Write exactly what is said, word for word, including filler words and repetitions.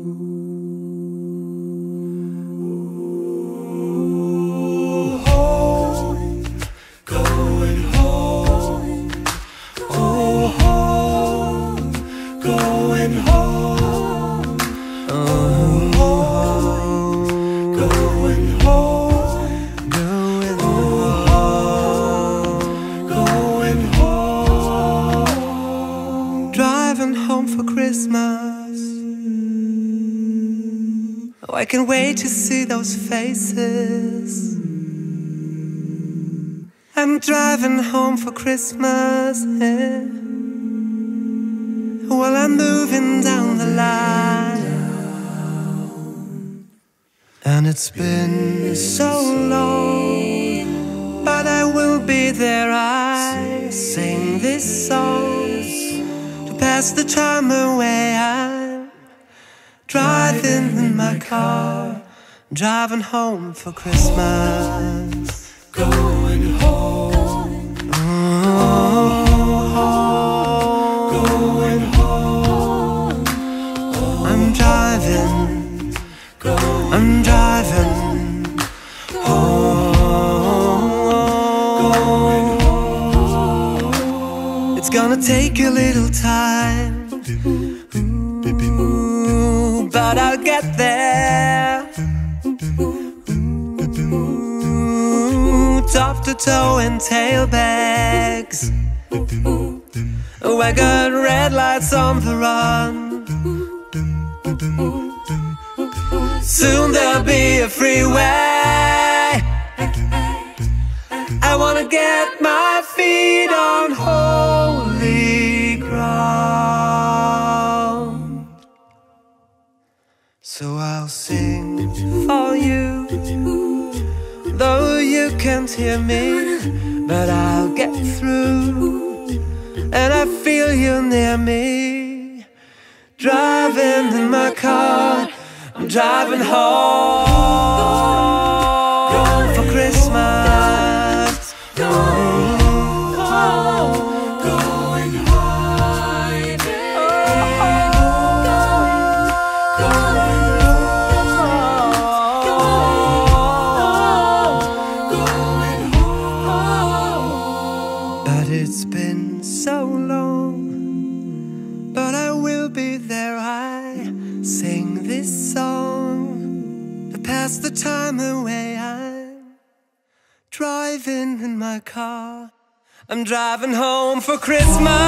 Oh, I can't wait to see those faces. I'm driving home for Christmas, yeah. While I'm moving down the line, and it's been so long, but I will be there. I sing this song to pass the time away. I'm driving in my car, driving home for Christmas. Going home, oh, going home. I'm driving, I'm driving home. It's gonna take a little time, ooh, but I'll get there. Ooh, top to toe and tail bags. Oh, I got red lights on the run. Soon there'll be a freeway. I wanna get my feet on holy ground. So I'll sing for you, though you can't hear me, but I'll get through. And I feel you near me, driving in my car, I'm driving home, going for Christmas, going home, going home, going home, going home. But it's been so long, but I will be there. I sing this song to pass the time away. I'm driving in my car, I'm driving home for Christmas.